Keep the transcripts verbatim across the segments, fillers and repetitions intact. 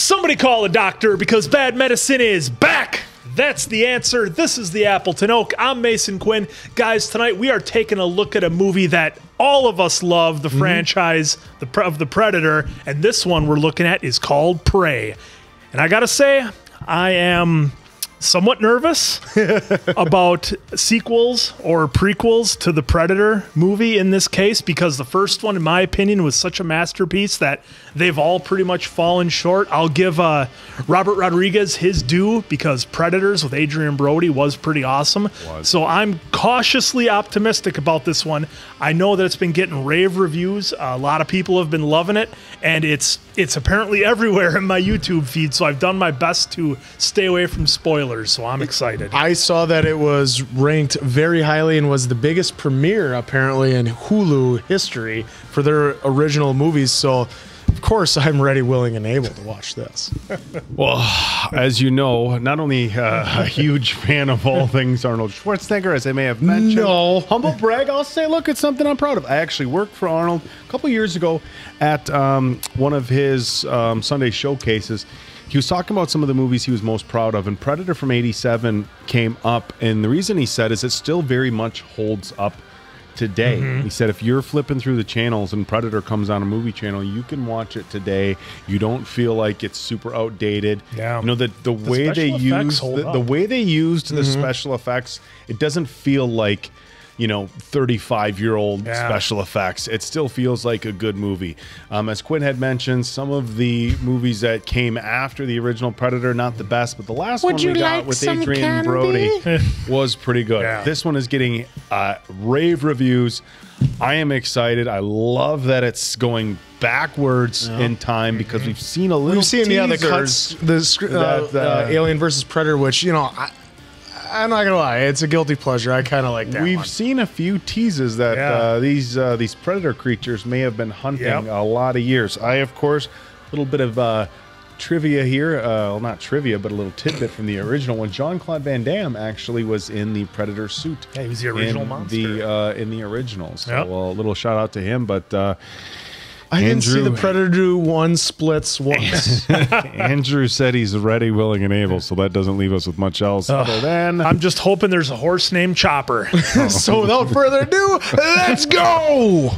Somebody call a doctor because Bad Medicine is back. That's the answer. This is the Appleton Oak. I'm Mason Quinn. Guys, tonight we are taking a look at a movie that all of us love, the mm-hmm. franchise the, of The Predator, and this one we're looking at is called Prey. And I gotta say, I am somewhat nervous about sequels or prequels to the Predator movie in this case, because the first one, in my opinion, was such a masterpiece that they've all pretty much fallen short. I'll give uh, Robert Rodriguez his due, because Predators with Adrien Brody was pretty awesome. What? So I'm cautiously optimistic about this one. I know that it's been getting rave reviews. A lot of people have been loving it, and it's it's apparently everywhere in my YouTube feed, so I've done my best to stay away from spoilers. So I'm excited. I saw that it was ranked very highly and was the biggest premiere apparently in Hulu history for their original movies. So of course I'm ready, willing, and able to watch this. Well, as you know, not only uh, a huge fan of all things Arnold Schwarzenegger, as I may have mentioned. No. Humble brag, I'll say, look, it's something I'm proud of. I actually worked for Arnold a couple years ago at um, one of his um, Sunday showcases. He was talking about some of the movies he was most proud of, and Predator from eighty-seven came up, and the reason he said is it still very much holds up today. Mm-hmm. He said if you're flipping through the channels and Predator comes on a movie channel, you can watch it today. You don't feel like it's super outdated. Yeah. You know, the, the, the way they used the, the way they used mm-hmm. the special effects, it doesn't feel like, you know, thirty-five year old yeah. special effects. It still feels like a good movie. Um, as Quinn had mentioned, some of the movies that came after the original Predator, not the best, but the last Would one we got like with Adrien Brody was pretty good. Yeah. This one is getting uh, rave reviews. I am excited. I love that it's going backwards yeah. in time, because we've seen a little We've seen yeah, the cuts, the uh, that, uh, uh, Alien versus Predator, which, you know, I, I'm not gonna lie, it's a guilty pleasure. I kind of like that. We've one. seen a few teases that yeah. uh, these uh, these predator creatures may have been hunting yep. a lot of years. I, of course, a little bit of uh, trivia here. Uh, well, not trivia, but a little tidbit from the original one. Jean-Claude Van Damme actually was in the Predator suit. Yeah, he was the original in monster. The, uh, in the original. So yep. well, a little shout out to him, but. Uh, I Andrew, didn't see the Predator do one splits once. Andrew said he's ready, willing, and able, so that doesn't leave us with much else uh, other than... I'm just hoping there's a horse named Chopper. Oh. So without further ado, let's go!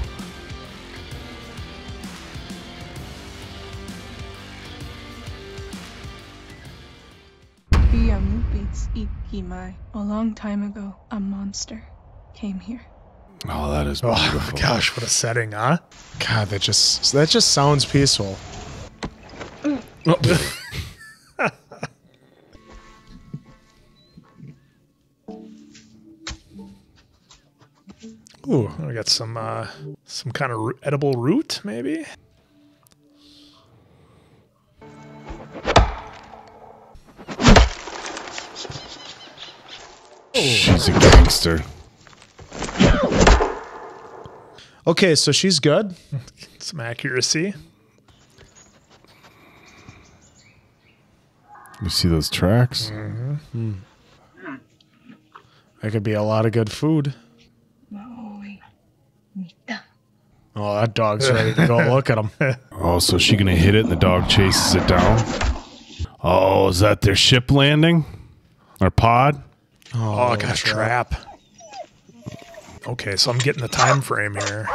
Via Muppets Ikimai, a long time ago, a monster came here. Oh, that is beautiful. Oh, gosh, what a setting, huh? God, that just that just sounds peaceful. Mm. Oh. Ooh, I got some uh, some kind of edible root, maybe. Oh, she's a gangster. Okay, so she's good. Some accuracy. You see those tracks? Mm-hmm. mm. That could be a lot of good food. Oh, that dog's ready to go. Look at him. Oh, so is she gonna hit it and the dog chases it down? Oh, is that their ship landing? Our pod? Oh, I got a trap. trap. Okay, so I'm getting the time frame here.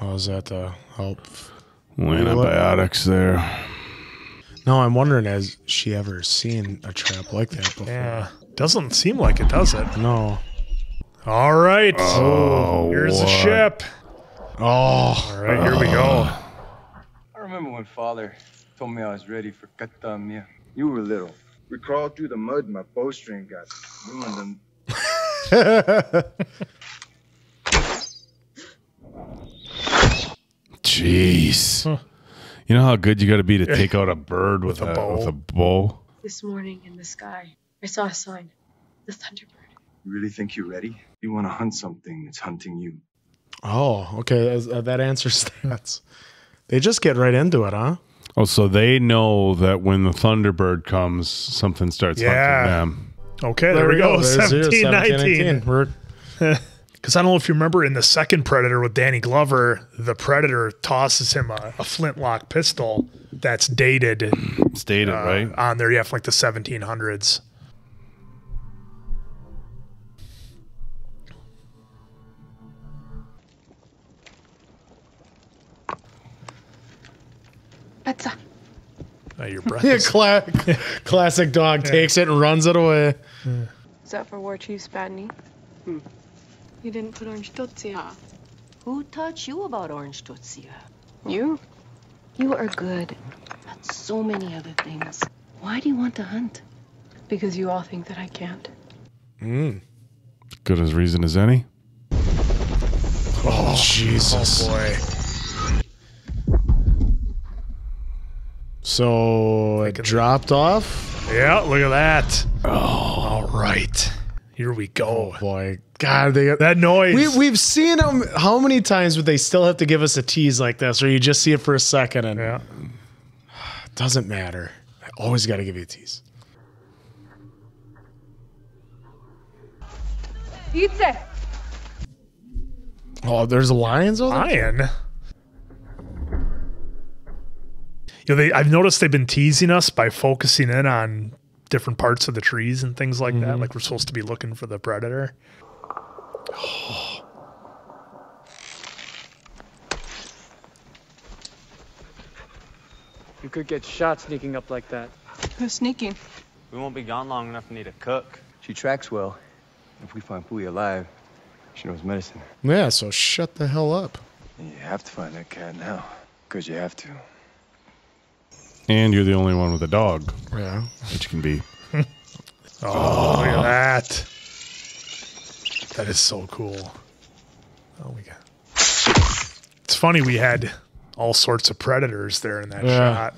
Oh, is that the help? Antibiotics there. No, I'm wondering, has she ever seen a trap like that before? Yeah. Doesn't seem like it, does it? No. All right. Oh, here's what? the ship. Oh. All right, uh, here we go. I remember when Father told me I was ready for Katamia. You were little. We crawled through the mud and my bowstring got ruined. Jeez. Huh. You know how good you got to be to take out a bird with, with, a, a bow. with a bow? This morning in the sky, I saw a sign, the Thunderbird. You really think you're ready? You want to hunt something that's hunting you. Oh, okay. Uh, that answers that. They just get right into it, huh? Oh, so they know that when the Thunderbird comes, something starts yeah. hunting them. Okay, there, there we go. go. seventeen nineteen. We're Because I don't know if you remember in the second Predator with Danny Glover, the Predator tosses him a, a flintlock pistol that's dated. It's dated, uh, right? On there, yeah, from like the seventeen hundreds. That's a oh, your breath. Yeah, cla classic dog yeah. takes it and runs it away. Yeah. Is that for War Chief Spatny? Hmm. You didn't put Orange Tootsie on. Who taught you about Orange Tootsie? You? You are good at so many other things. Why do you want to hunt? Because you all think that I can't. Hmm. Good as reason as any. Oh, Jesus. Oh, boy. So it dropped off. Yeah, look at that. Oh, all right, here we go. Oh boy, God, they got that noise. We, we've seen them. How many times would they still have to give us a tease like this, or you just see it for a second and yeah. it doesn't matter? I always got to give you a tease. Pizza. Oh, there's lions over there. Lion. You know, they, I've noticed they've been teasing us by focusing in on different parts of the trees and things like mm-hmm. that. Like we're supposed to be looking for the predator. Oh. You could get shot sneaking up like that. Who's sneaking? We won't be gone long enough to need a cook. She tracks well. If we find Pui alive, she knows medicine. Yeah, so shut the hell up. You have to find that cat now, because you have to. And you're the only one with a dog. Yeah. Which can be. oh, oh, look at that. That is so cool. Oh, we got. It's funny, we had all sorts of predators there in that yeah. shot.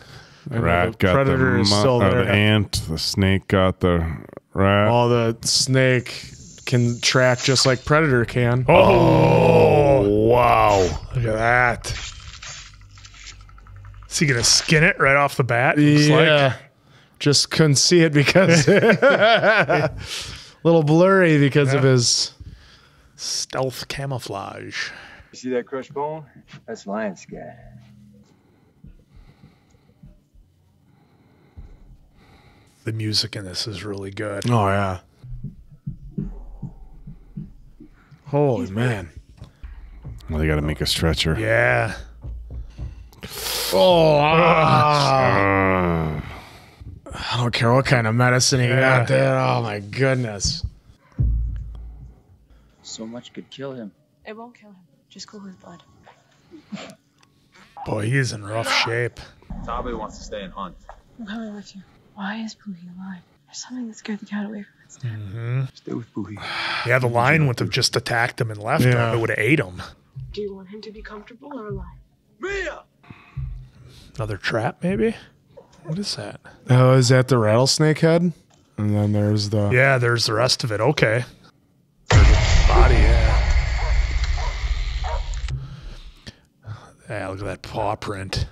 The rat the got predator the, still there the ant. The snake got the rat. Oh, the snake can track just like Predator can. Oh, oh wow. Look at that. Is he gonna skin it right off the bat? Yeah, like? Just couldn't see it because a little blurry because yeah. of his stealth camouflage. You see that crushed bone? That's lion scat. The music in this is really good. Oh yeah. Holy He's man! Well, they got to make a stretcher. Yeah. Oh, ah. uh, I don't care what kind of medicine he yeah. got there. Oh my goodness. So much could kill him. It won't kill him. Just cool his blood. Boy, he is in rough shape. Tabe wants to stay and hunt. I'm coming with you. Why is Pui alive? There's something that scared the cat away from its dad. Mm-hmm. Stay with Pui. Yeah, the lion would have just attacked him and left yeah. him. It would have ate him. Do you want him to be comfortable or alive? Mia! Another trap, maybe? What is that? Oh, is that the rattlesnake head? And then there's the... Yeah, there's the rest of it. Okay. Body, yeah. Yeah, look at that paw print.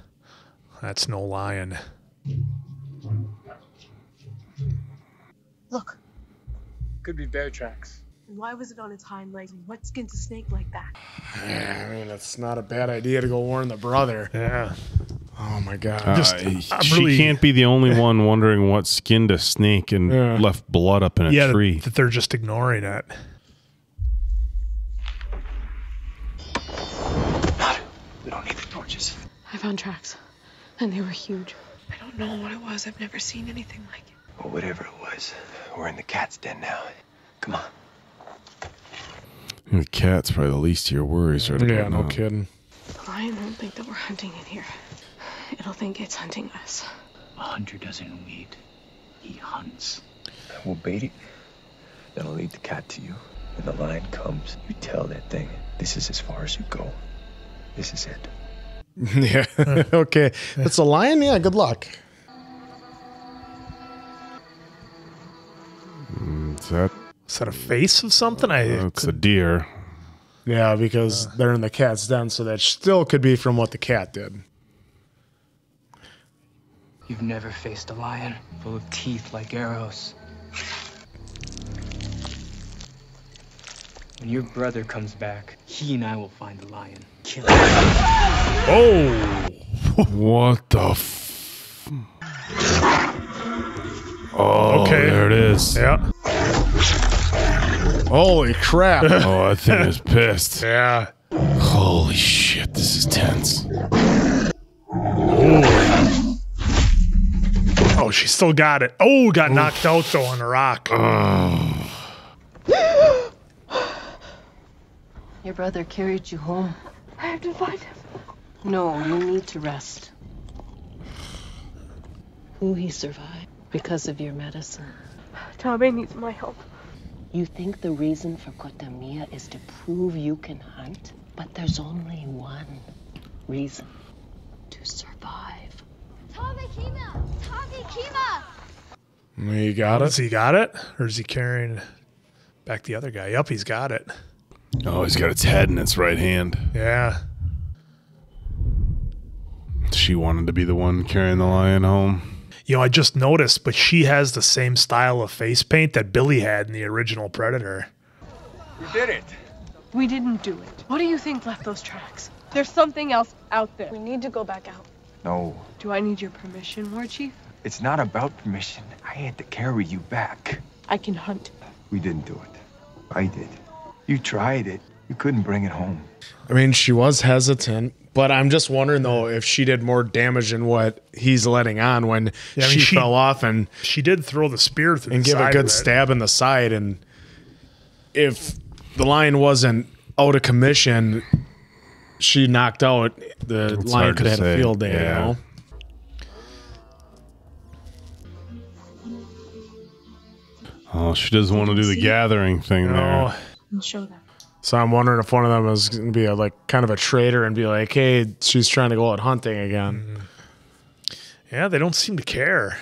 That's no lion. Look. Could be bear tracks. Why was it on its hind legs? What skins a snake like that? Yeah, I mean, it's not a bad idea to go warn the brother. Yeah. Oh my God! Uh, Just, she really, can't be the only one wondering what skinned a snake and yeah. left blood up in a yeah, tree. That they're just ignoring it. Not, we don't need the torches. I found tracks, and they were huge. I don't know what it was. I've never seen anything like it. Well, whatever it was, we're in the cat's den now. Come on. The cat's probably the least of your worries, right? Yeah, no kidding. The lion won't think that we're hunting in here. It'll think it's hunting us. A hunter doesn't wait. He hunts. We'll bait it. Then I'll lead the cat to you. When the lion comes, you tell that thing, this is as far as you go. This is it. Yeah. Okay. That's a lion? Yeah, good luck. Mm, is, that, is that a face of something? Uh, I. It's a deer. Yeah, because uh, they're in the cat's den, so that still could be from what the cat did. You've never faced a lion full of teeth like arrows. When your brother comes back, he and I will find the lion. Kill him. Oh! What the f... Oh, okay. There it is. Yeah. Holy crap. Oh, that thing is pissed. Yeah. Holy shit, this is tense. Ooh. Oh, she still got it. Oh, got Oof. knocked out, though, on the rock. Oh. Your brother carried you home. I have to find him. No, you need to rest. Who he survived because of your medicine. Tommy needs my help. You think the reason for Katamia is to prove you can hunt? But there's only one reason. To survive. Tabekima! Tabekima! He got it? Does he got it? Or is he carrying back the other guy? Yep, he's got it. Oh, he's got its head in its right hand. Yeah. She wanted to be the one carrying the lion home. You know, I just noticed, but she has the same style of face paint that Billy had in the original Predator. You did it. We didn't do it. What do you think left those tracks? There's something else out there. We need to go back out. No. Do I need your permission, War Chief? It's not about permission. I had to carry you back. I can hunt. We didn't do it. I did. You tried it. You couldn't bring it home. I mean, she was hesitant. But I'm just wondering, though, if she did more damage than what he's letting on when yeah, I mean, she, she fell off and... She did throw the spear through the side. And give a good stab in the side. And if the lion wasn't out of commission, she knocked out, the it's lion could have had a field day. Yeah. You know? Oh, she doesn't want to do the gathering thing no. there. I'll show that. So I'm wondering if one of them is going to be a, like kind of a traitor and be like, hey, she's trying to go out hunting again. Yeah, they don't seem to care.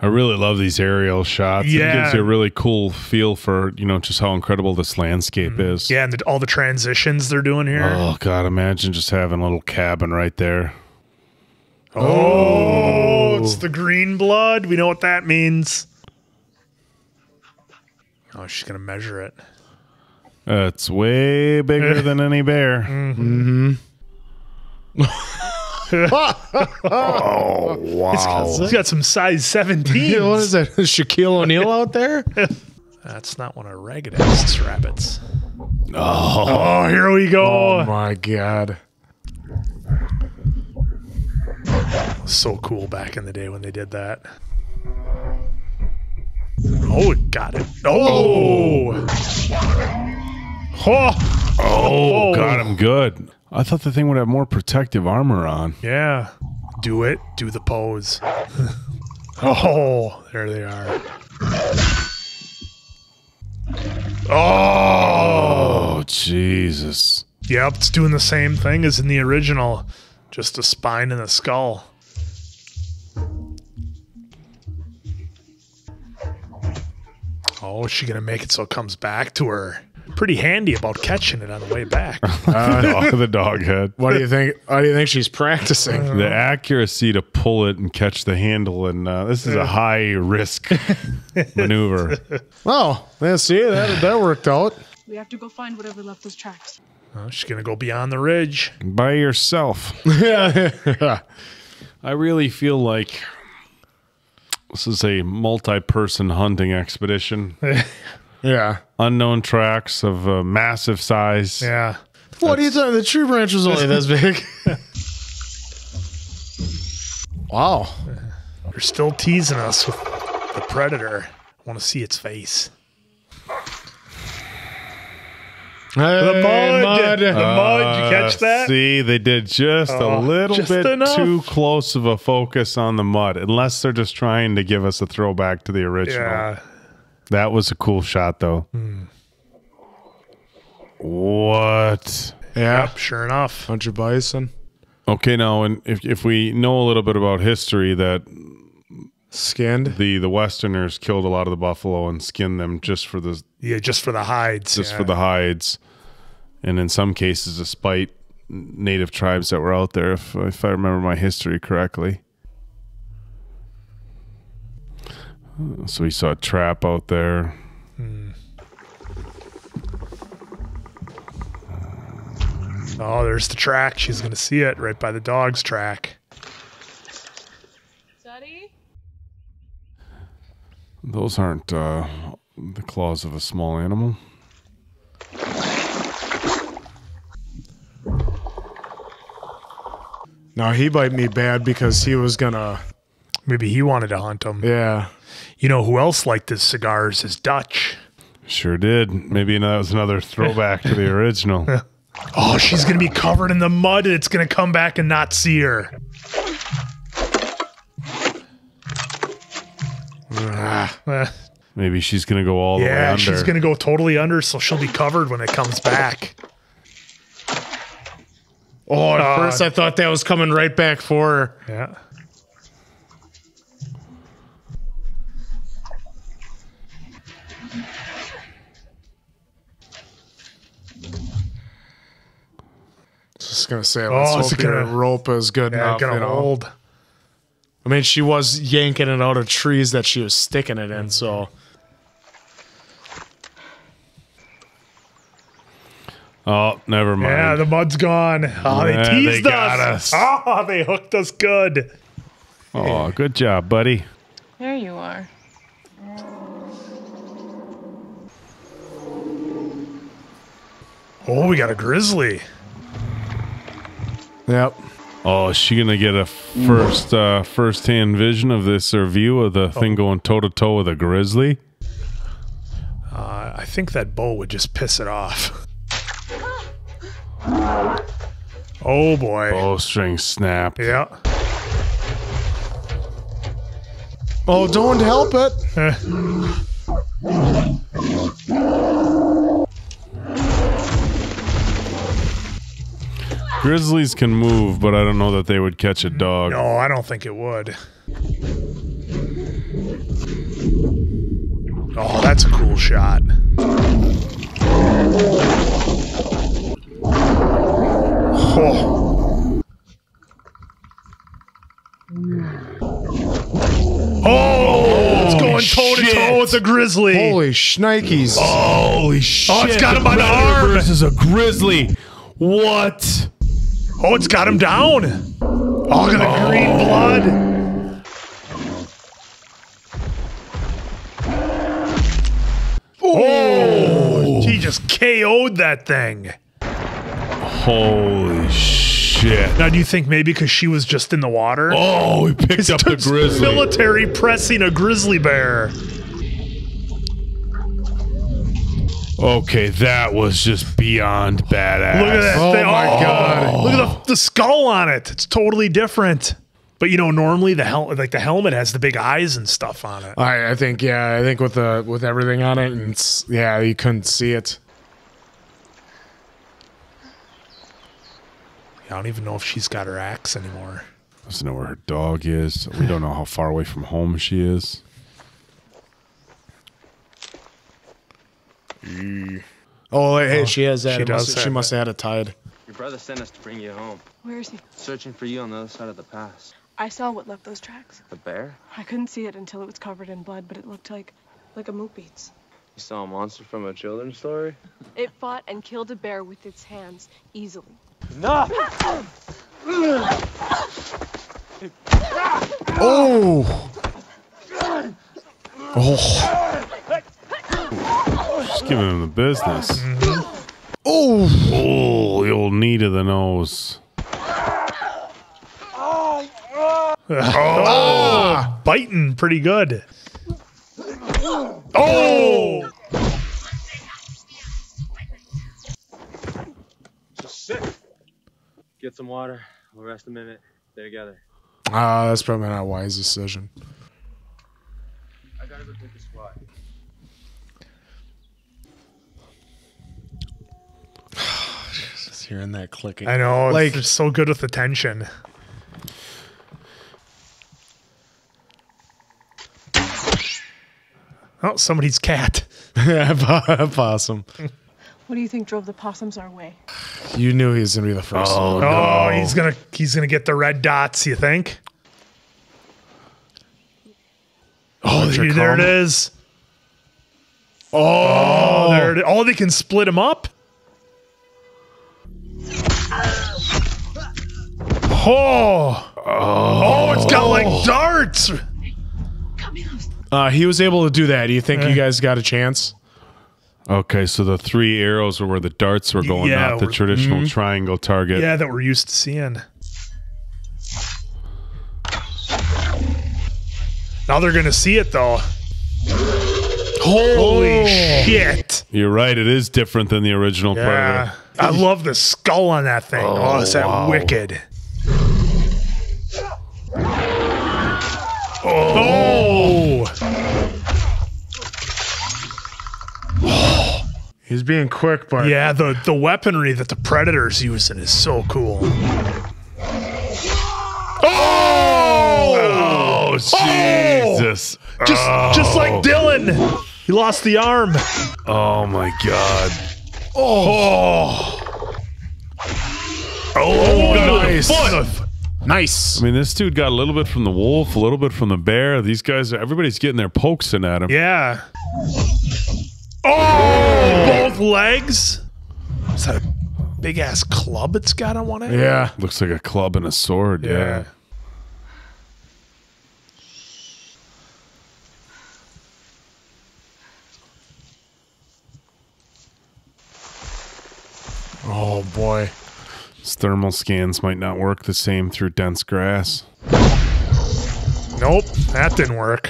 I really love these aerial shots. Yeah. It gives you a really cool feel for, you know, just how incredible this landscape mm-hmm. is. Yeah, and the, all the transitions they're doing here. Oh, God, imagine just having a little cabin right there. Oh, oh. It's the green blood. We know what that means. Oh, she's going to measure it. Uh, it's way bigger than any bear. Mm-hmm. Mm-hmm. Oh, wow. He's got, he's got some size seventeen. What is that? Shaquille O'Neal out there? That's not one of Ragged-Ass's rabbits. Oh. Oh, here we go. Oh, my God. So cool back in the day when they did that. Oh, it got it. Oh. Oh. Oh, oh, got him good. I thought the thing would have more protective armor on. Yeah. Do it. Do the pose. Oh, there they are. Oh, Jesus. Yep, it's doing the same thing as in the original. Just the spine and the skull. Oh, is she going to make it so it comes back to her? Pretty handy about catching it on the way back. Uh, the dog head. What do you think? Why do you think she's practicing? The accuracy to pull it and catch the handle, and uh, this is a high risk maneuver. Oh, yeah, see that that worked out. We have to go find whatever left those tracks. Oh, she's gonna go beyond the ridge by yourself. Yeah, I really feel like this is a multi-person hunting expedition. Yeah. Unknown tracks of uh, massive size. Yeah. What are you talking? The tree branch was only this big. Wow. They're still teasing us with the Predator. I want to see its face. Hey, the mud. mud. The mud. Uh, you catch that? See, they did just oh, a little just bit enough. too close of a focus on the mud, unless they're just trying to give us a throwback to the original. Yeah. That was a cool shot, though. Mm. What? Yeah, yep, sure enough. Hunter bison. Okay, now, and if if we know a little bit about history, that skinned the the Westerners killed a lot of the buffalo and skinned them just for the yeah, just for the hides, just yeah. for the hides, and in some cases, despite native tribes that were out there, if if I remember my history correctly. So we saw a trap out there. Mm. Oh, there's the track. She's going to see it right by the dog's track. Daddy? Those aren't uh, the claws of a small animal. No, he bit me bad because he was going to... Maybe he wanted to hunt him. Yeah. You know who else liked his cigars is Dutch. Sure did. Maybe that was another throwback to the original. Oh, she's going to be covered in the mud and it's going to come back and not see her. Maybe she's going to go all yeah, the way under. Yeah, she's going to go totally under, so she'll be covered when it comes back. Oh, at uh, first I thought that was coming right back for her. Yeah. Just gonna say, let's oh, hope gonna, your rope is good yeah, enough. Gonna you know? hold. I mean, she was yanking it out of trees that she was sticking it in. So, oh, never mind. Yeah, the mud's gone. Oh, yeah, they teased they us. us. Oh, they hooked us good. Oh, good job, buddy. There you are. Oh, we got a grizzly. Yep. Oh, is she gonna get a first uh, first-hand vision of this or view of the oh. thing going toe-to-toe with a grizzly? Uh, I think that bow would just piss it off. Oh boy! Bowstring snapped. Yeah. Oh, don't help it! Grizzlies can move, but I don't know that they would catch a dog. No, I don't think it would. Oh, that's a cool shot. Oh, oh it's going toe-to-toe with a grizzly. Holy shnikes. Holy shit. Oh, it's got him by the arm. This is a grizzly. What? Oh, it's got him down. Oh, look at the oh. green blood. Oh. oh, he just K O'd that thing. Holy shit. Now, do you think maybe because she was just in the water? Oh, he picked up the grizzly. Military pressing a grizzly bear. Okay, that was just beyond badass. Look at that oh thing. My oh, god! Look at the, the skull on it. It's totally different. But you know, normally the hel like the helmet has the big eyes and stuff on it. I, I think yeah, I think with the with everything on it, and it's, yeah, you couldn't see it. Yeah, I don't even know if she's got her axe anymore. Doesn't know where her dog is. We don't know how far away from home she is. Mm. Oh, hey, oh, she has that. She, must, she must have had it tied. Your brother sent us to bring you home. Where is he? Searching for you on the other side of the pass. I saw what left those tracks. The bear? I couldn't see it until it was covered in blood, but it looked like, like a moot beats. You saw a monster from a children's story? It fought and killed a bear with its hands, easily. No! Oh! Oh! Just giving him the business. Mm-hmm. Oh, oh, the old knee to the nose. Oh, oh, biting pretty good. Oh, just sick. Get some water. We'll rest a minute. Stay together. Ah, uh, that's probably not a wise decision. I gotta go take a squat. Just hearing that clicking. I know, like, it's so good with the tension. Oh, somebody's cat. A possum. What do you think drove the possums our way? You knew he was gonna be the first. Oh, one. No. Oh, he's gonna he's gonna get the red dots. You think? Oh, there, there it is. Oh, oh, there it is. Oh, they can split him up. Oh. Oh, oh it's got like darts. Hey, cut me loose. Uh, he was able to do that. Do you think yeah. you guys got a chance? Okay, so the three arrows were where the darts were going, yeah, not the traditional mm, triangle target. Yeah, that we're used to seeing. Now they're going to see it, though. Holy oh. shit. You're right. It is different than the original yeah. Predator. I love the skull on that thing. Oh, oh is that wow. wicked. Oh. Oh. oh. He's being quick, but... Yeah, the, the weaponry that the Predator's using is so cool. Oh! Oh, Jesus. Oh. Just, oh. just like Dylan. He lost the arm. Oh, my God. Oh. Oh, oh nice. Foot. Nice. I mean, this dude got a little bit from the wolf, a little bit from the bear. These guys, everybody's getting their pokes in at him. Yeah. Oh, oh. both legs. Is that a big-ass club it's got on one end? Yeah. Looks like a club and a sword. Yeah. yeah. Oh, boy. His thermal scans might not work the same through dense grass. Nope, that didn't work.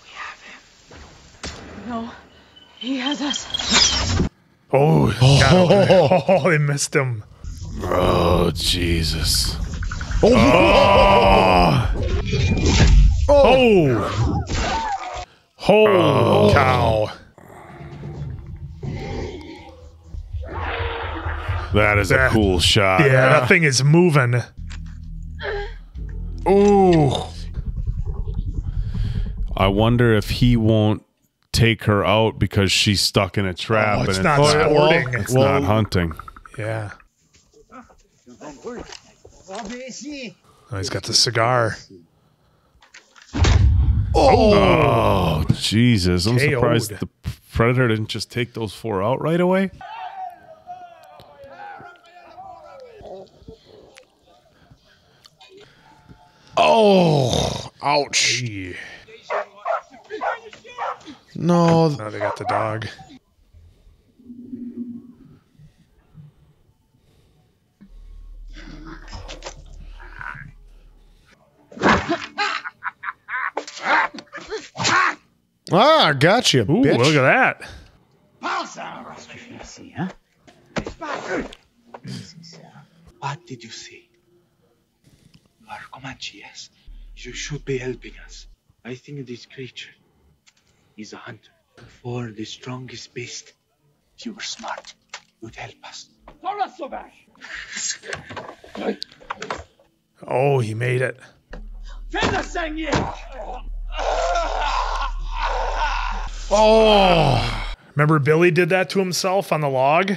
We have him. No, he has us. Oh, oh, oh they missed him. Oh, Jesus. Oh! Oh! Oh. oh. Holy oh. cow. That is that, a cool shot. Yeah, yeah, that thing is moving. Ooh. I wonder if he won't take her out because she's stuck in a trap. Oh, it's and not it's, sporting. It's well, not hunting. Yeah. Oh, he's got the cigar. Oh, oh Jesus. I'm K O'd. Surprised the Predator didn't just take those four out right away. Oh, ouch. Hey. No. Now they got the dog. Ah, got you, bitch. Ooh, look at that. What did you see? Our Comanche, yes. You should be helping us. I think this creature is a hunter. For the strongest beast, if you were smart, you'd help us. Oh, he made it. Oh! Remember Billy did that to himself on the log?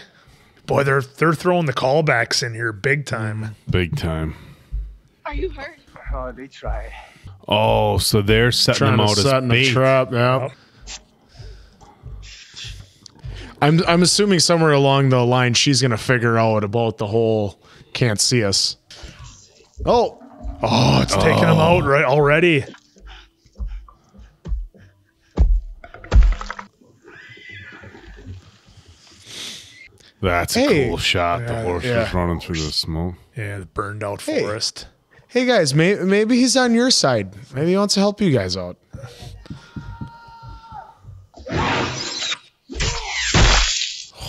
Boy, they're, they're throwing the callbacks in here big time. Big time. Are you hurt? Oh, they tried. Oh, so they're setting them out as bait. A trap. Yeah. Oh. I'm I'm assuming somewhere along the line she's gonna figure out about the whole can't see us. Oh, oh, it's oh. taking them out right already. That's hey. a cool shot. Yeah, the horse yeah. is running through the smoke. Yeah, the burned out hey. forest. Hey guys, may maybe he's on your side. Maybe he wants to help you guys out.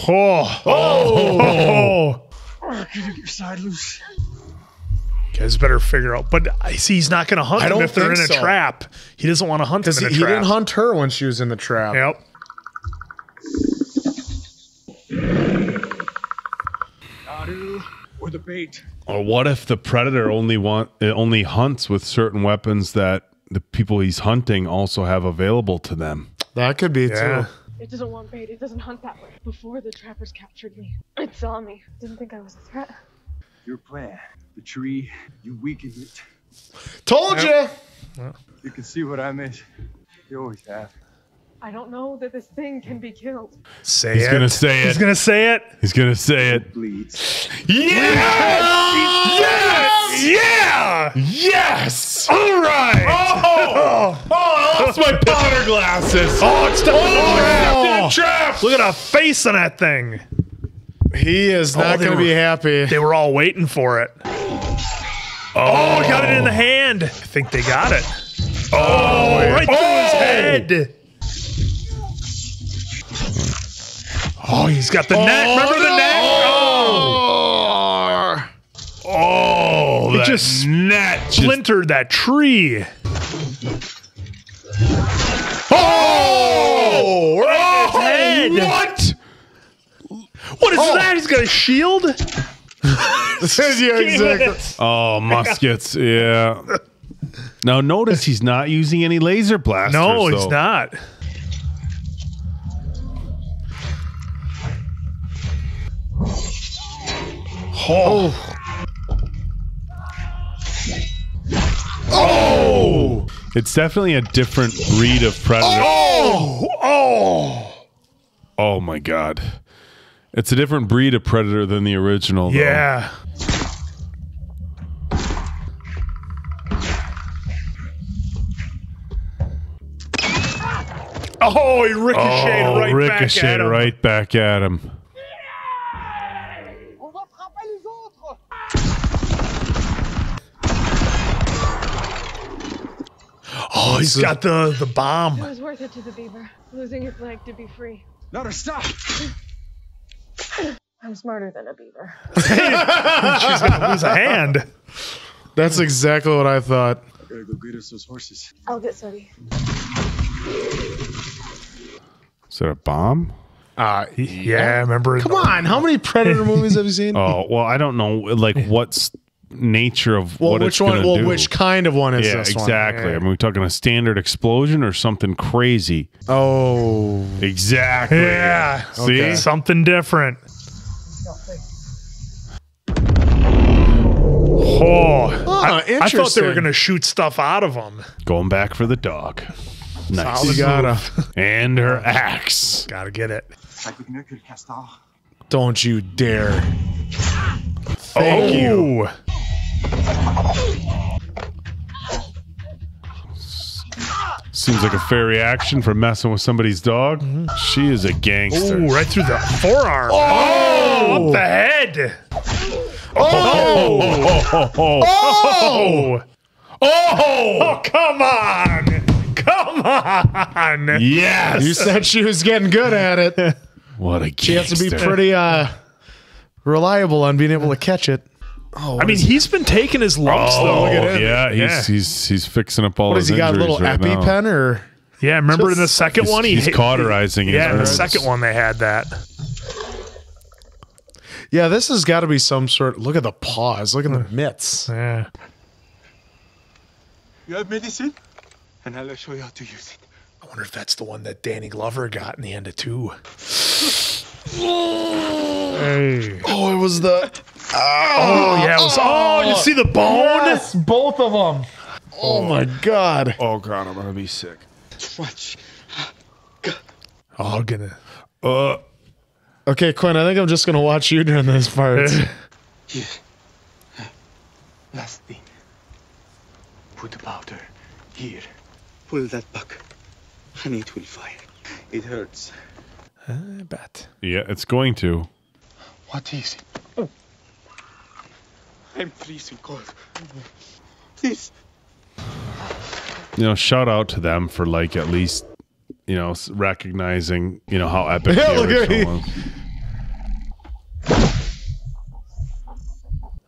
Oh! Oh! I can get your side loose. You guys better figure out. But I see he's not going to hunt them if they're in a so. trap. He doesn't want to hunt them in he, a trap. He didn't hunt her when she was in the trap. Yep. Naru or the bait. Or what if the Predator only want it only hunts with certain weapons that the people he's hunting also have available to them? That could be yeah. too. It doesn't want bait. It doesn't hunt that way. Before the trappers captured me, it saw me. Didn't think I was a threat. Your plan, the tree, you weakened it. Told you. Well, you can see what I meant. You always have. I don't know that this thing can be killed. Say he's it. He's gonna say it. He's gonna say it. He's gonna say it. Bleeds. Yes! Yes! Yes! Yeah! Yes! All right! Oh! Oh, I lost my powder glasses. Oh, it's stepping oh, trap. Look at a face on that thing. He is not oh, going to be happy. They were all waiting for it. Oh, oh, got it in the hand. I think they got it. Oh, oh right oh. through his head. Oh, he's got the oh, neck. Remember the no. neck? Oh, oh, oh that just net splintered just... that tree. Oh, right oh head. What? What is oh. that? He's got a shield. This is your exact. Oh, muskets. Yeah. Now notice he's not using any laser blasters. No, he's so. not. Oh. Oh! It's definitely a different breed of predator. Oh! Oh! Oh my god. It's a different breed of predator than the original, though. Yeah. Oh, he ricocheted oh, right ricocheted back at him. right back at him. Oh, he's got the the bomb. It was worth it to the beaver. Losing your flag to be free. No, stop. I'm smarter than a beaver. She's gonna lose a hand. That's exactly what I thought. I gotta go get us those horses. I'll get Sody. Is that a bomb? Uh, yeah, I remember. Come on, how many Predator movies have you seen? Oh, well, I don't know, like, what's nature of well, what which it's one, well, do. Which kind of one is yeah, this exactly. one? Yeah, exactly. I mean, we're talking a standard explosion or something crazy. Oh. Exactly. Yeah. See? Okay. Something different. Oh, oh I, I thought they were going to shoot stuff out of them. Going back for the dog. Nice. You gotta. And her axe. Gotta get it. Don't you dare. Thank oh. you. Seems like a fair reaction for messing with somebody's dog. Mm-hmm. She is a gangster. Ooh, right through the forearm. Oh, oh up the head. Oh. Oh. Oh. Oh. Oh. Oh. Oh, come on. Come on. Yes. You said she was getting good at it. What a gangster. She has to be pretty uh, reliable on being able to catch it. Oh, I mean, he's been taking his lumps, oh, though. Look at him. Yeah, he's, yeah. he's, he's fixing up all what, his injuries What, has he got a little right EpiPen now. or? Yeah, remember Just, in the second he's, one? He, he's cauterizing it. Yeah, in the second one they had that. Yeah, this has got to be some sort. Look at the paws. Look at the mitts. Yeah. You have medicine? And I'll show you how to use it. I wonder if that's the one that Danny Glover got in the end of two. Hey. Oh, it was the... Oh, oh yeah, it was... Oh, oh, you see the bone? Yes, both of them. Oh, oh my God. Oh, God, I'm going to be sick. Watch. God. Oh, I'm going to... Uh. Okay, Quinn, I think I'm just going to watch you during this part. Yeah. Last thing. Put the powder here. Pull that back. And it will fire. It hurts. I bet. Yeah, it's going to. What is it? Oh. I'm freezing cold. Please. You know, shout out to them for, like, at least, you know, recognizing, you know, how epic the original was.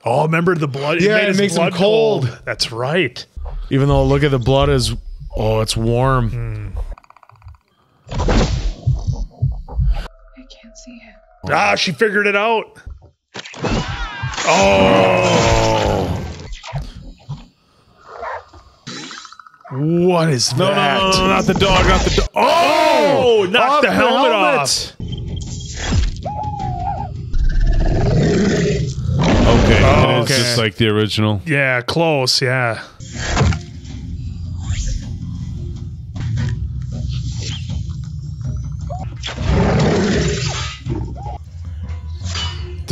Oh, remember the blood? Yeah, it, it makes them cold. cold. That's right. Even though, look at the blood is, oh, it's warm. Mm. Ah, she figured it out. Oh. What is no, that? No, no, no, not the dog, not the dog. Oh, oh, knocked the helmet, helmet off. Okay, oh, it's okay. just like the original. Yeah, close, yeah.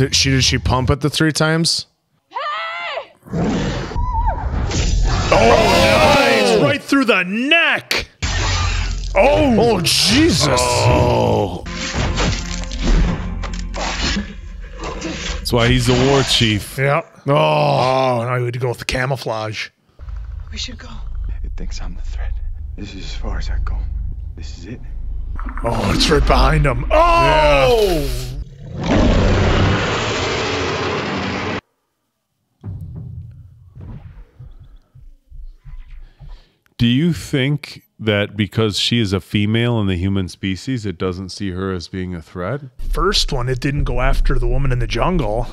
Did she did she pump it the three times? Hey! Oh, oh, nice! Right through the neck. Oh! Oh Jesus! Oh. That's why he's the war chief. Yep. Oh, oh now we had to go with the camouflage. We should go. It thinks I'm the threat. This is as far as I go. This is it. Oh, it's right behind him. Oh! Yeah. Do you think that because she is a female in the human species, it doesn't see her as being a threat? First one, it didn't go after the woman in the jungle.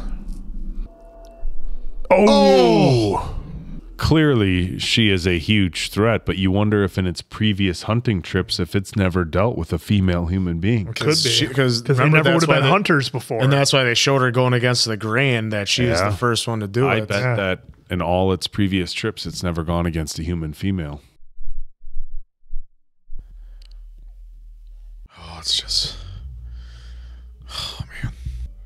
Oh! Oh! Clearly, she is a huge threat, but you wonder if in its previous hunting trips, if it's never dealt with a female human being. It could be. Because they never would have been they, hunters before. And that's why they showed her going against the grain, that she yeah. is the first one to do I it. I bet yeah. that in all its previous trips, it's never gone against a human female. Oh, it's just... Oh, man.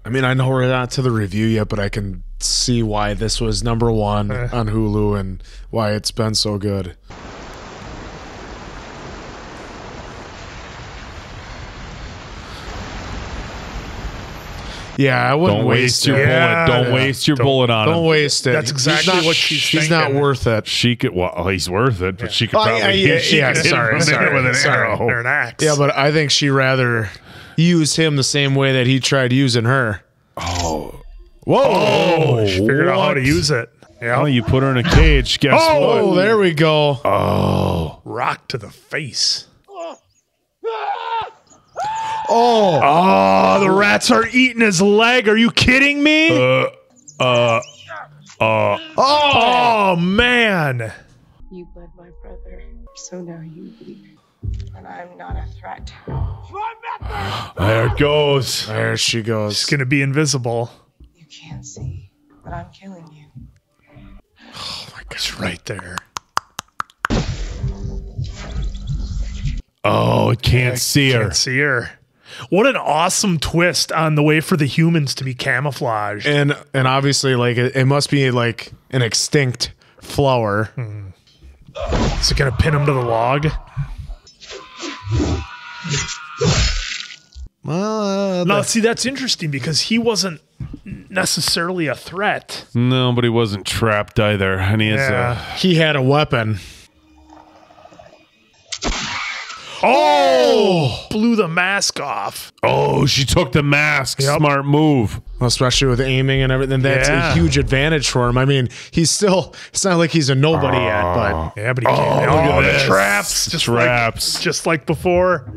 I mean, I know we're not to the review yet, but I can see why this was number one uh. on Hulu and why it's been so good. Yeah, I wouldn't don't waste, waste your yeah, bullet. Don't yeah. waste your don't, bullet on don't him. Don't waste it. That's exactly not, what she's she's thinking. Not worth it. She could. Well, he's worth it, but yeah. she could probably. Oh, yeah, yeah, she yeah, yeah sorry, sorry, with an sorry. Arrow or an axe. Yeah, but I think she rather use him the same way that he tried using her. Oh. Whoa! Oh, she figured what? out how to use it. Yeah, well, you put her in a cage. Guess oh, what? Oh, there we go. Oh, rock to the face. Oh, oh, the rats are eating his leg. Are you kidding me? Uh, uh, uh. Oh man! You bled my brother, so now you bleed, and I'm not a threat. There it goes. There she goes. She's gonna be invisible. Can't see, but I'm killing you. Oh my gosh, right there. Oh, it can't I see can't her. See her. What an awesome twist on the way for the humans to be camouflaged. And and obviously, like it, it must be like an extinct flower. Hmm. Is it gonna pin him to the log? Uh, now, see, that's interesting because he wasn't necessarily a threat. No, but he wasn't trapped either. And he, yeah. has a he had a weapon. Oh! Blew the mask off. Oh, she took the mask. Yep. Smart move. Well, especially with aiming and everything. That's yeah. a huge advantage for him. I mean, he's still, it's not like he's a nobody oh. yet, but. Yeah, but he oh, can't. Oh, look at this. Traps. Just traps. Like, just like before.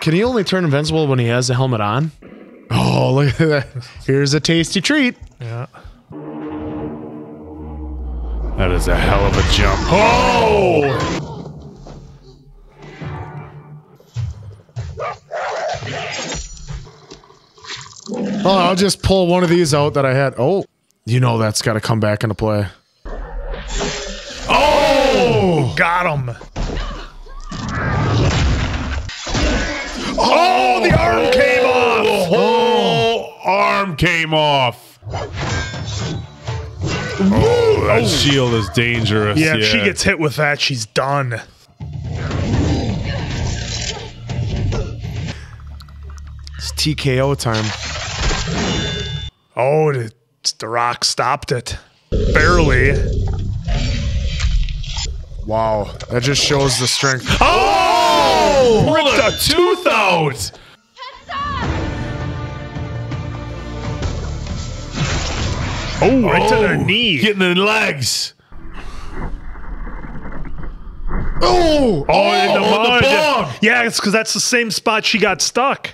Can he only turn invincible when he has the helmet on? Oh, look at that. Here's a tasty treat. Yeah. That is a hell of a jump. Oh! Oh, I'll just pull one of these out that I had. Oh, you know that's got to come back into play. Oh! Got him. Oh, the arm came off! The whole arm came off. Oh, that oh. shield is dangerous. Yeah, yeah, if she gets hit with that, she's done. It's T K O time. Oh, the, the rock stopped it. Barely. Wow, that just shows the strength. Oh! Oh, ripped a tooth out! Oh, right oh, to the knee. Getting the legs. Oh! Oh, oh in the mud. The ball. Yeah, it's because that's the same spot she got stuck.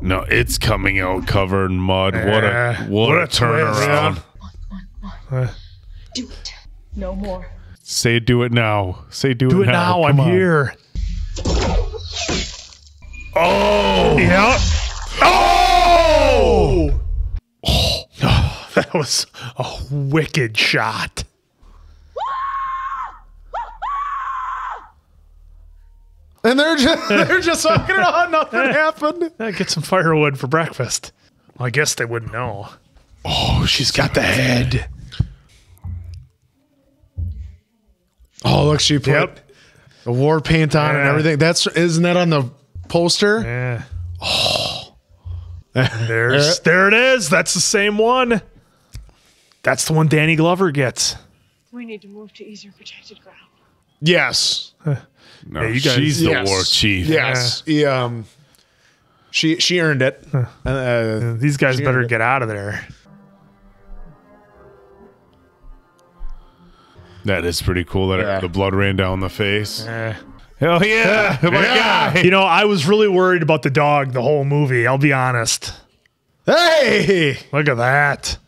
No, it's coming out covered in mud. Uh, what a what, what a turnaround. Uh, do it. No more. Say do it now. Say do, do it, it now. Do it now. I'm on. Here. Oh. Yeah. Oh! Oh. Oh. That was a wicked shot. And they're just, they're just talking about nothing happened. Get some firewood for breakfast. Well, I guess they wouldn't know. Oh, she's got the head. Oh, look, she put yep. the war paint on yeah. and everything. That's isn't that on the poster? Yeah. Oh. There's, there it is. That's the same one. That's the one Danny Glover gets. We need to move to easier protected ground. Yes. No, yeah, you guys, she's the yes. war chief. Yes. Yeah. He, um, she she earned it. Huh. Uh, These guys better get out of there. That is pretty cool that yeah. it, the blood ran down the face. Yeah. Hell yeah. yeah. My yeah. guy. You know, I was really worried about the dog the whole movie. I'll be honest. Hey! Look at that.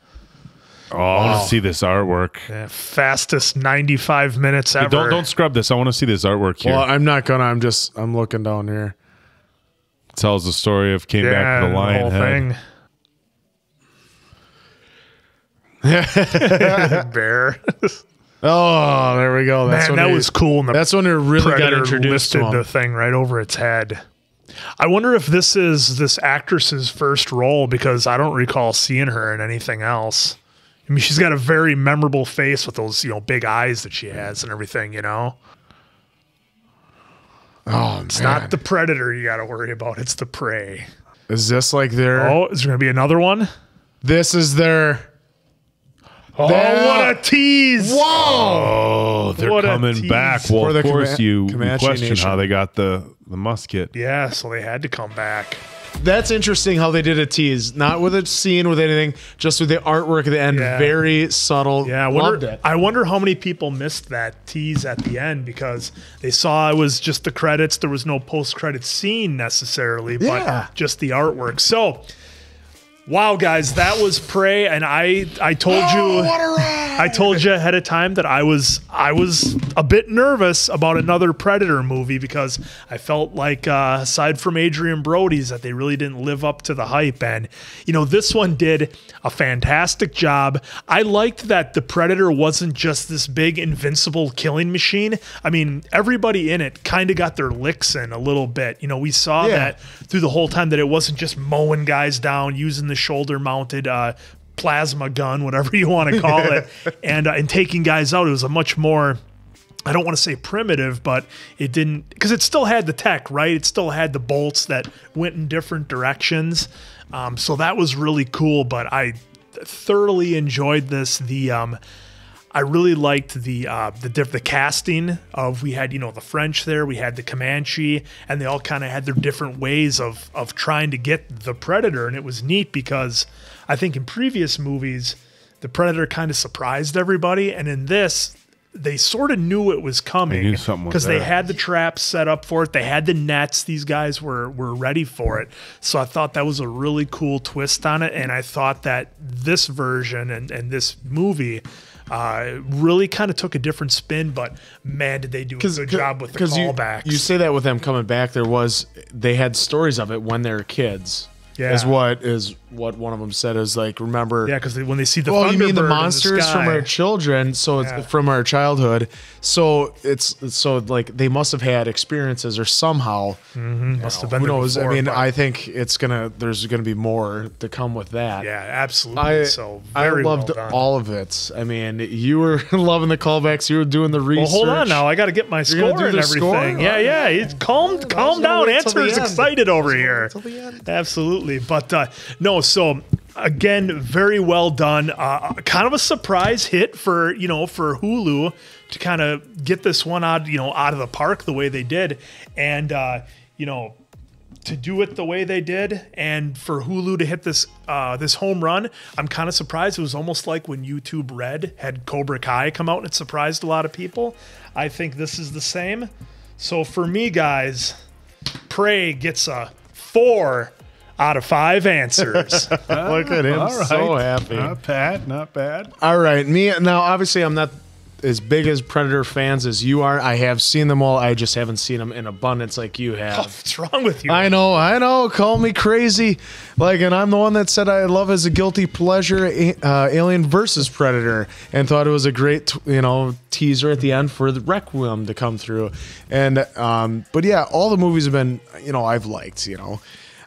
Oh, wow. I want to see this artwork. Yeah, fastest ninety-five minutes ever. Hey, don't, don't scrub this. I want to see this artwork here. Well, I'm not going to. I'm just, I'm looking down here. Tells the story of came yeah, back to the lion head. Thing. Bear. Oh, there we go. That's Man, when that he, was cool. The that's when it really got introduced to the thing right over its head. I wonder if this is this actress's first role, because I don't recall seeing her in anything else. I mean, she's got a very memorable face with those, you know, big eyes that she has and everything, you know? Oh, it's man. not the Predator you got to worry about. It's the Prey. Is this like their... Oh, is there going to be another one? This is their... Oh, their... what a tease! Whoa! Oh, they're what coming back. Well, of course, you, you question how they got the, the musket. Yeah, so they had to come back. That's interesting how they did a tease, not with a scene, with anything, just with the artwork at the end. Yeah. Very subtle. Yeah, I wonder, Loved it. I wonder how many people missed that tease at the end because they saw it was just the credits. There was no post-credit scene necessarily, yeah. but just the artwork. So, wow, guys, that was Prey, and I I told oh, you what a ride. I told you ahead of time that I was I was a bit nervous about another Predator movie because I felt like uh, aside from Adrien Brody's that they really didn't live up to the hype, and you know this one did a fantastic job. I liked that the Predator wasn't just this big invincible killing machine. I mean, everybody in it kind of got their licks in a little bit. You know, we saw yeah. that through the whole time that it wasn't just mowing guys down using the shoulder-mounted uh, plasma gun, whatever you want to call it, and uh, and taking guys out. It was a much more, I don't want to say primitive, but it didn't, because it still had the tech, right? It still had the bolts that went in different directions. Um, so that was really cool, but I thoroughly enjoyed this. The um, I really liked the uh, the the casting of, we had, you know, the French there, we had the Comanche, and they all kind of had their different ways of of trying to get the Predator, and it was neat because I think in previous movies the Predator kind of surprised everybody, and in this they sort of knew it was coming because they had the traps set up for it, they had the nets, these guys were were ready for it. So I thought that was a really cool twist on it, and I thought that this version and and this movie Uh, really kind of took a different spin, but man, did they do a good job with the callbacks. You, you say that with them coming back, there was they had stories of it when they were kids. Yeah, is what is what one of them said is like, remember? Yeah, because when they see the well, you mean the monsters the from our children, so yeah. it's from our childhood. So it's so like they must have had experiences or somehow mm-hmm. must know, have been. Who knows? Before, I mean, I think it's gonna. There's gonna be more to come with that. Yeah, absolutely. I, so very I loved well all of it. I mean, you were loving the callbacks. You were doing the research. Well, hold on now. I got to get my You're score and everything. Score? Yeah, yeah. It's calm, yeah, calm down. Answer's excited over here. Absolutely. But uh, no, so again, very well done. Uh, kind of a surprise hit for, you know, for Hulu to kind of get this one out, you know, out of the park the way they did. And, uh, you know, to do it the way they did, and for Hulu to hit this uh, this home run, I'm kind of surprised. It was almost like when YouTube Red had Cobra Kai come out and it surprised a lot of people. I think this is the same. So for me, guys, Prey gets a four out of five answers. Look at him, right. So happy. Not bad, not bad. All right, me now. Obviously, I'm not as big as Predator fans as you are. I have seen them all. I just haven't seen them in abundance like you have. Oh, what's wrong with you? I know, I know. Call me crazy. Like, and I'm the one that said I love as a guilty pleasure uh, Alien versus Predator and thought it was a great, you know, teaser at the end for the Requiem to come through. And, um, but yeah, all the movies have been, you know, I've liked, you know.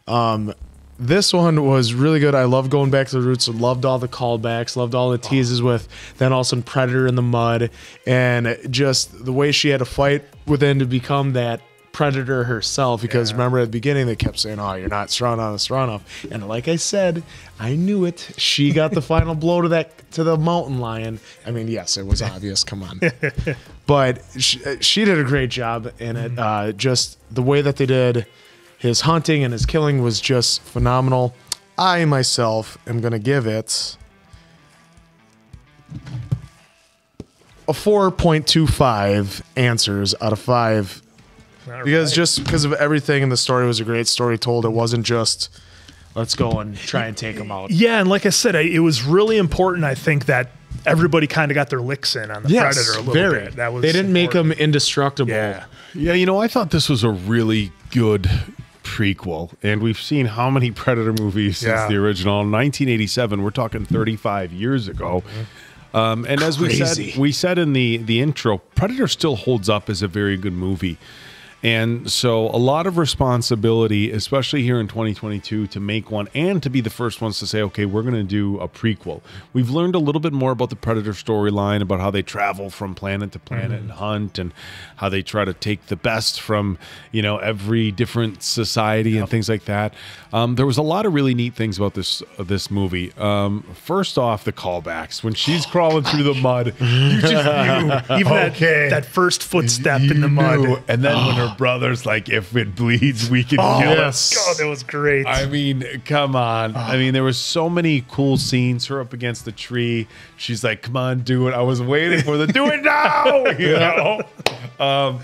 Um, This one was really good. I love going back to the roots. Loved all the callbacks. Loved all the teases with then all of a sudden Predator in the mud. And just the way she had to fight within to become that Predator herself. Because yeah. remember at the beginning they kept saying, oh, you're not strong enough, strong enough. And like I said, I knew it. She got the final blow to that to the mountain lion. I mean, yes, it was obvious. Come on. But she, she did a great job in it. Uh, just the way that they did his hunting and his killing was just phenomenal. I, myself, am going to give it a four point two five answers out of five. All because right. just because of everything in the story, it was a great story told. It wasn't just, let's go and try and take them out. Yeah, and like I said, it was really important, I think, that everybody kind of got their licks in on the yes, Predator a little very. bit. That was they didn't important. make them indestructible. Yeah. yeah, you know, I thought this was a really good prequel, and we've seen how many Predator movies since yeah. the original nineteen eighty-seven. We're talking thirty-five years ago. Mm-hmm. um, and Crazy. as we said we said in the the intro, Predator still holds up as a very good movie, and so a lot of responsibility, especially here in twenty twenty-two, to make one and to be the first ones to say, okay, we're going to do a prequel. We've learned a little bit more about the Predator storyline, about how they travel from planet to planet mm-hmm. and hunt, and how they try to take the best from, you know, every different society yep. and things like that. Um, there was a lot of really neat things about this uh, this movie. Um, first off, the callbacks when she's crawling through the mud, you just knew, even okay. that, that first footstep you in the mud, knew. and then when her brother's like, if it bleeds, we can oh, kill yes. it. God, that was great. I mean, come on. Oh. I mean, there was so many cool scenes. Her up against the tree. She's like, come on, do it. I was waiting for the do it now. You know? Um,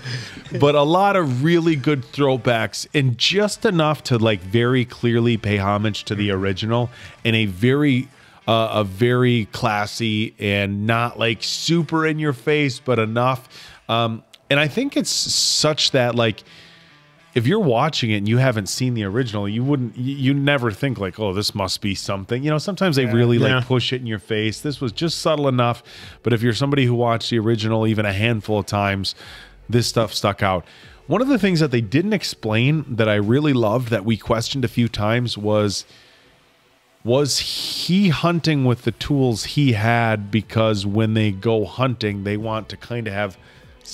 but a lot of really good throwbacks, and just enough to like very clearly pay homage to the original in a very uh, a very classy and not like super in your face, but enough. Um And I think it's such that, like, if you're watching it and you haven't seen the original, you wouldn't, you never think like, oh, this must be something. You know, sometimes they yeah, really yeah. like push it in your face. This was just subtle enough. But if you're somebody who watched the original even a handful of times, this stuff stuck out. One of the things that they didn't explain that I really loved that we questioned a few times was, was he hunting with the tools he had? Because when they go hunting, they want to kind of have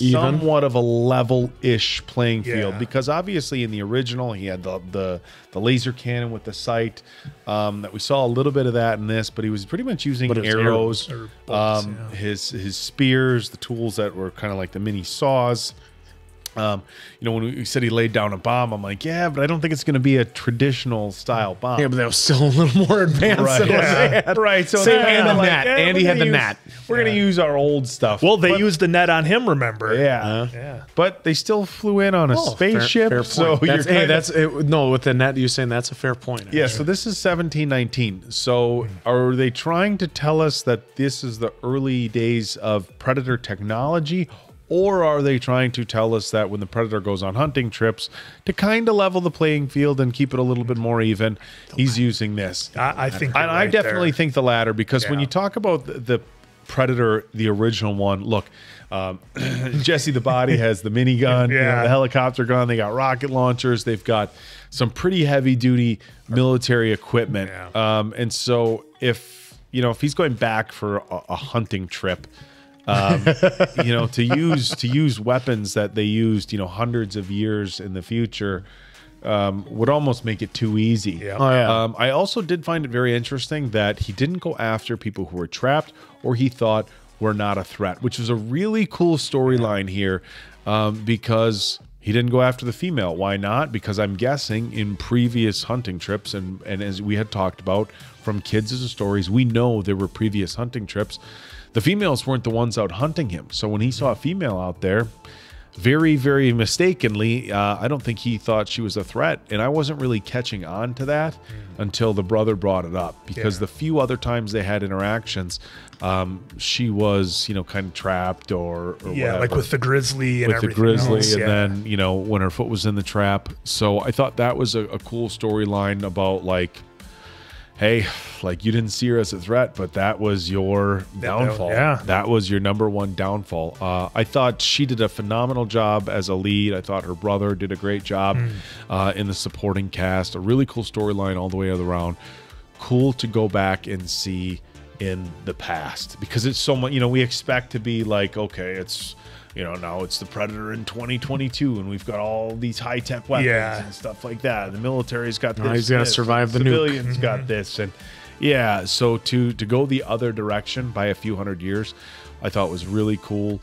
Even? somewhat of a level-ish playing field, yeah. because obviously in the original he had the the, the laser cannon with the sight um, that we saw a little bit of that in this, but he was pretty much using arrows, arrow, bolts, um, yeah. his his spears, the tools that were kind of like the mini saws. Um, you know, when we said he laid down a bomb, I'm like, yeah, but I don't think it's going to be a traditional style bomb. Yeah, but that was still a little more advanced right. than yeah. what they had. Right. So Same and the like, net. Yeah, and he had the use, net. We're yeah. going to use our old stuff. Well, they but, used the net on him, remember? Yeah. Uh, yeah. But they still flew in on a oh, spaceship. Fair, fair so that's, you're hey, that's it, no, with the net, you're saying that's a fair point. Yeah, actually. So this is seventeen nineteen. So mm-hmm. are they trying to tell us that this is the early days of Predator technology? Or are they trying to tell us that when the Predator goes on hunting trips, to kind of level the playing field and keep it a little bit more even, he's using this? I, I think, and I definitely think the latter, because yeah. when you talk about the, the Predator, the original one, look, um, Jesse the Body has the minigun, yeah. you know, the helicopter gun. They got rocket launchers. They've got some pretty heavy duty military equipment, yeah. um, and so if you know if he's going back for a, a hunting trip. um, you know, to use to use weapons that they used, you know, hundreds of years in the future um, would almost make it too easy. Yep. Oh, yeah. um, I also did find it very interesting that he didn't go after people who were trapped or he thought were not a threat, which was a really cool storyline here um, because he didn't go after the female. Why not? Because I'm guessing in previous hunting trips and, and as we had talked about from kids' stories, we know there were previous hunting trips. The females weren't the ones out hunting him. So when he saw a female out there, very, very mistakenly, uh, I don't think he thought she was a threat. And I wasn't really catching on to that until the brother brought it up, because yeah. the few other times they had interactions, um, she was, you know, kind of trapped or, or yeah, whatever. Like with the grizzly and with everything the grizzly else, and yeah. then, you know, when her foot was in the trap. So I thought that was a, a cool storyline about like, hey, like you didn't see her as a threat, but that was your downfall. Yeah. That was your number one downfall. Uh, I thought she did a phenomenal job as a lead. I thought her brother did a great job mm. uh, in the supporting cast. A really cool storyline all the way around. Cool to go back and see in the past, because it's so much, you know, we expect to be like, okay, it's, you know, now it's the Predator in twenty twenty-two and we've got all these high tech weapons yeah. and stuff like that. The military's got this. No, he's got to survive the nuke. Civilians got this. And yeah, so to, to go the other direction by a few hundred years, I thought was really cool.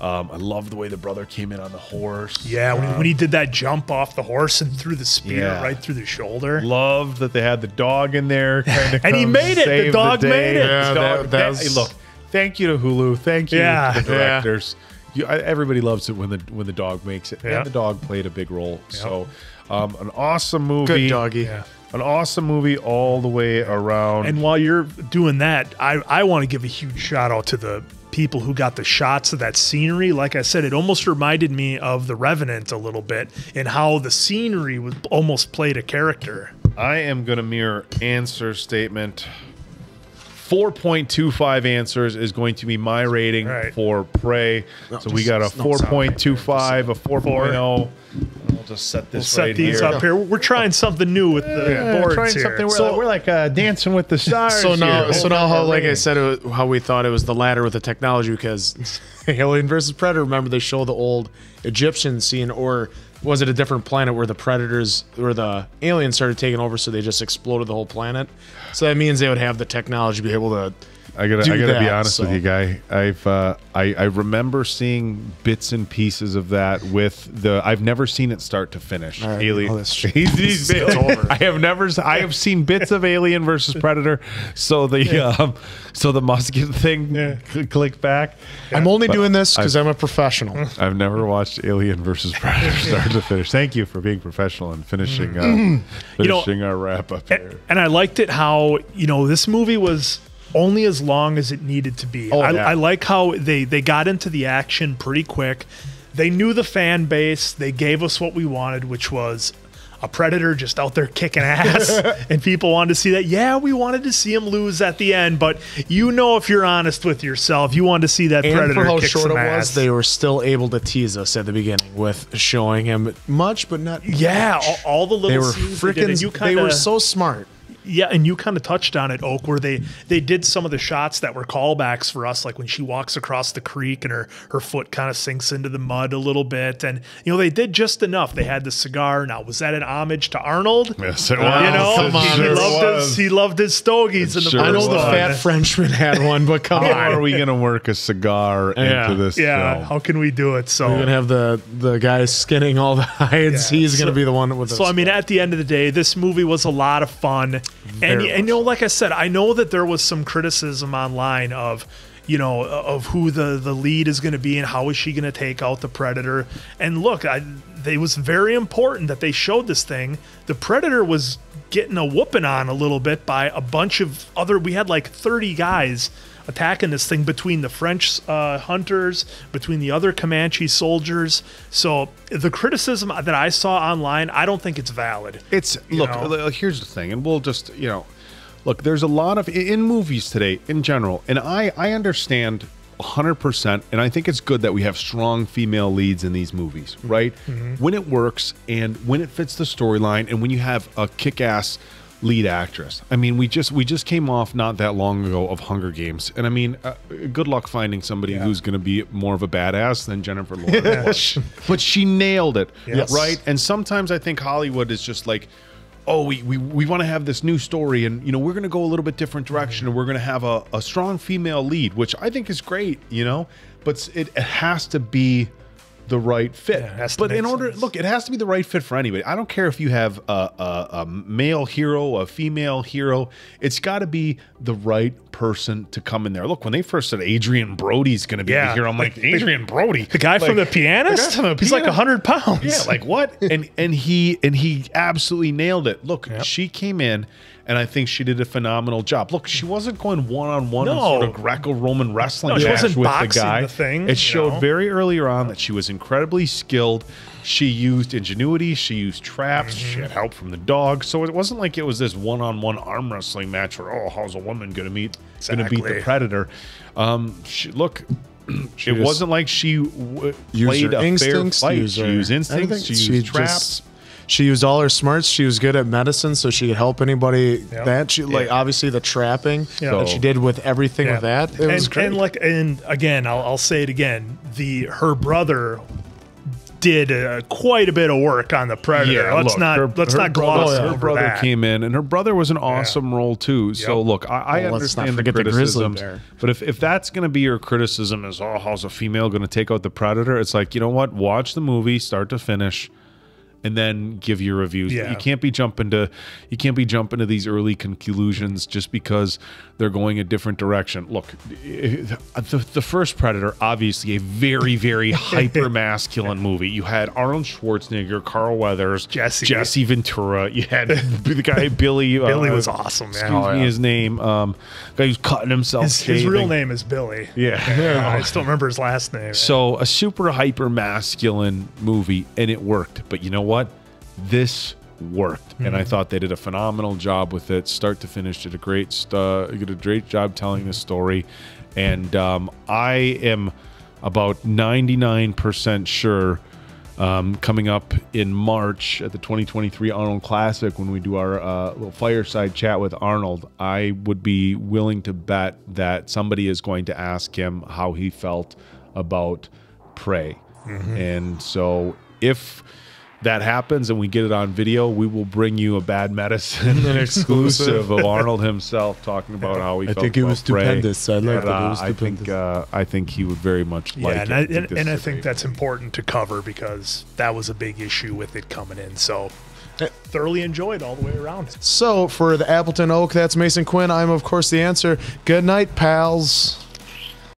Um, I love the way the brother came in on the horse. Yeah, um, when, he, when he did that jump off the horse and threw the spear yeah. right through the shoulder. Loved that they had the dog in there. Kind of and he made it. The dog the made it. Yeah, dog, that, that was... hey, look, thank you to Hulu. Thank you yeah, to the directors. Yeah. You, everybody loves it when the when the dog makes it, yeah. and the dog played a big role. Yep. So, um, an awesome movie, good doggy, yeah. an awesome movie all the way around. And while you're doing that, I I want to give a huge shout out to the people who got the shots of that scenery. Like I said, it almost reminded me of The Revenant a little bit, and how the scenery was almost played a character. I am gonna mirror Answer's statement. four point two five answers is going to be my rating right. for Prey. No, so just, we got a four point two five, a four point oh. We'll just set this we'll right set these here. up here. We're trying something new with the yeah, boards trying here. Something we're so, like, we're like uh, dancing with the stars. So now, so now how, like I said, it was, how we thought it was the latter with the technology, because Alien versus Predator, remember they show the old Egyptian scene, or was it a different planet where the predators or the aliens started taking over, so they just exploded the whole planet? So that means they would have the technology to be able to I gotta, do I gotta that, be honest so. with you, Guy. I've uh, I, I remember seeing bits and pieces of that with the. I've never seen it start to finish. Right. Alien. Oh, that's it's over. I have never. I have seen bits of Alien versus Predator. So the yeah. um, so the musket thing yeah. click back. Yeah. I'm only but doing this because I'm a professional. I've never watched Alien versus Predator start to finish. Thank you for being professional and finishing mm. up, finishing you know, our wrap up here. And, and I liked it how you know this movie was. Only as long as it needed to be. Oh, I, yeah. I like how they, they got into the action pretty quick. They knew the fan base. They gave us what we wanted, which was a Predator just out there kicking ass. And people wanted to see that. Yeah, we wanted to see him lose at the end. But you know, if you're honest with yourself, you wanted to see that and Predator for how kick short some it was, ass. They were still able to tease us at the beginning with showing him much, but not Yeah, much. All, all the little they were scenes freaking, they, kinda, they were so smart. Yeah, and you kind of touched on it, Oak, where they, they did some of the shots that were callbacks for us, like when she walks across the creek and her, her foot kind of sinks into the mud a little bit. And, you know, they did just enough. They had the cigar. Now, was that an homage to Arnold? Yes, it was. You know, it he, sure he, loved was. His, he loved his stogies. In the sure I know the fat Frenchman had one, but come on. How are we going to work a cigar yeah. into this Yeah, show? How can we do it? So we're going to have the, the guy skinning all the hides. Yeah. He's so, going to be the one with the So, I mean, at the end of the day, this movie was a lot of fun. And, and you know, like I said, I know that there was some criticism online of, you know, of who the, the lead is going to be and how is she going to take out the Predator. And look, I, it was very important that they showed this thing. The Predator was getting a whooping on a little bit by a bunch of other, we had like thirty guys attacking this thing between the French uh, hunters, between the other Comanche soldiers. So the criticism that I saw online, I don't think it's valid. It's look, know? here's the thing, and we'll just, you know, look, there's a lot of, in movies today in general, and I, I understand one hundred percent, and I think it's good that we have strong female leads in these movies, right? Mm-hmm. When it works and when it fits the storyline and when you have a kick-ass lead actress. I mean, we just we just came off not that long ago of Hunger Games, and I mean, uh, good luck finding somebody yeah. who's going to be more of a badass than Jennifer Lawrence. Yes. But she nailed it, yes. right? And sometimes I think Hollywood is just like, oh, we we, we want to have this new story, and you know, we're going to go a little bit different direction, and we're going to have a, a strong female lead, which I think is great, you know, but it, it has to be the right fit. Yeah, but in order, sense. look, it has to be the right fit for anybody. I don't care if you have a, a, a male hero, a female hero. It's got to be the right person to come in there. Look, when they first said Adrien Brody's going to be yeah. the hero, I'm like, like Adrien Brody, the guy like, from The Pianist. From the He's piano? like a hundred pounds. Yeah, like what? and and he and he absolutely nailed it. Look, yep. she came in. And I think she did a phenomenal job. Look, she wasn't going one-on-one in sort of Greco-Roman wrestling no, she match wasn't with boxing the guy. The thing, it showed know? very earlier on that she was incredibly skilled. She used ingenuity. She used traps. Mm-hmm. She had help from the dog. So it wasn't like it was this one-on-one arm wrestling match where, oh, how's a woman going to meet exactly. going to beat the Predator? Um, she, look, she it wasn't like she w used played her a instincts, fair fight. Use her, she used instincts. She used she traps. She used all her smarts. She was good at medicine, so she could help anybody. Yep. That she like yeah. obviously the trapping yeah. that so, she did with everything yeah. with that. It and, was great. And like and again, I'll, I'll say it again. The her brother did uh, quite a bit of work on the Predator. Yeah, let's look, not her, let's her not gloss brother, over Her brother that. came in, and her brother was an awesome yeah. role too. Yep. So look, I, I well, understand the criticisms, the but if if that's going to be your criticism is, oh, how's a female going to take out the Predator? It's like, you know what? Watch the movie start to finish. And then give your reviews. Yeah. You can't be jumping to, you can't be jumping to these early conclusions just because they're going a different direction. Look, the, the first Predator, obviously a very, very hyper masculine movie. You had Arnold Schwarzenegger, Carl Weathers, Jesse, Jesse Ventura. You had the guy Billy. Billy uh, was awesome. Man. Excuse oh, yeah. me, his name. Um, guy who's cutting himself. His, his real name is Billy. Yeah, yeah. I still remember his last name. So a super hyper masculine movie, and it worked. But you know what? What? This worked, mm-hmm. and I thought they did a phenomenal job with it, start to finish. Did a great, uh, did a great job telling this story, and um, I am about ninety-nine percent sure um, coming up in March at the twenty twenty-three Arnold Classic when we do our uh, little fireside chat with Arnold, I would be willing to bet that somebody is going to ask him how he felt about Prey, mm-hmm. and so if that happens and we get it on video, we will bring you a Bad Medicine an exclusive of Arnold himself talking about how he I felt think about it was stupendous. I like that it was stupendous. I think uh, I think he would very much yeah, like and it. I, and, and, and I think that's fun. important to cover because that was a big issue with it coming in. So I thoroughly enjoyed all the way around. So for the Appleton Oak, that's Mason Quinn. I'm of course the answer. Good night, pals.